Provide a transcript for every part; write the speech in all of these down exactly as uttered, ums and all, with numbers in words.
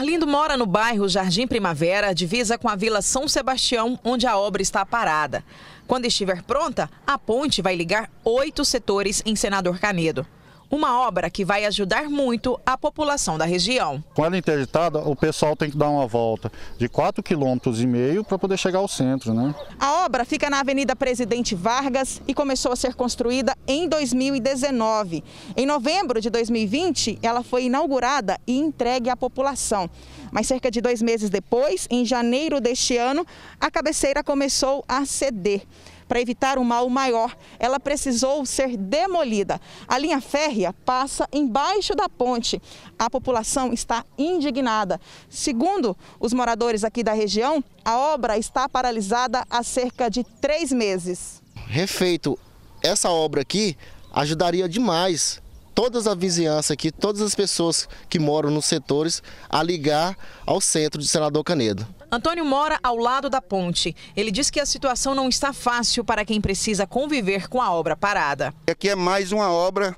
Arlindo mora no bairro Jardim Primavera, divisa com a Vila São Sebastião, onde a obra está parada. Quando estiver pronta, a ponte vai ligar oito setores em Senador Canedo. Uma obra que vai ajudar muito a população da região. Com ela interditada, o pessoal tem que dar uma volta de quatro vírgula cinco quilômetros para poder chegar ao centro, né? A obra fica na Avenida Presidente Vargas e começou a ser construída em dois mil e dezenove. Em novembro de dois mil e vinte, ela foi inaugurada e entregue à população. Mas cerca de dois meses depois, em janeiro deste ano, a cabeceira começou a ceder. Para evitar um mal maior, ela precisou ser demolida. A linha férrea passa embaixo da ponte. A população está indignada. Segundo os moradores aqui da região, a obra está paralisada há cerca de três meses. Refeito, essa obra aqui ajudaria demais todas a vizinhança aqui, todas as pessoas que moram nos setores, a ligar ao centro de Senador Canedo. Antônio mora ao lado da ponte. Ele diz que a situação não está fácil para quem precisa conviver com a obra parada. Aqui é mais uma obra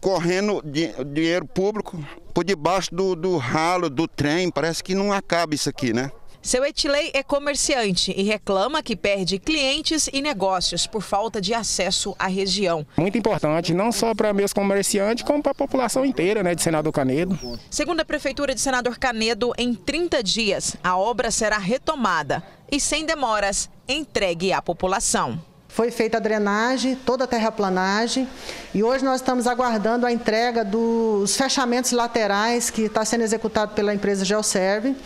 correndo de dinheiro público por debaixo do, do ralo do trem. Parece que não acaba isso aqui, né? Seu Etilei é comerciante e reclama que perde clientes e negócios por falta de acesso à região. Muito importante, não só para meus comerciantes, como para a população inteira, né, de Senador Canedo. Segundo a Prefeitura de Senador Canedo, em trinta dias a obra será retomada e, sem demoras, entregue à população. Foi feita a drenagem, toda a terraplanagem e hoje nós estamos aguardando a entrega dos fechamentos laterais que está sendo executado pela empresa GeoServe.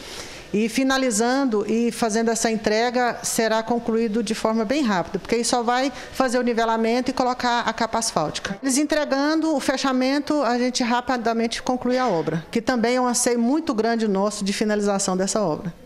E finalizando e fazendo essa entrega, será concluído de forma bem rápida, porque aí só vai fazer o nivelamento e colocar a capa asfáltica. Eles entregando o fechamento, a gente rapidamente conclui a obra, que também é um anseio muito grande nosso de finalização dessa obra.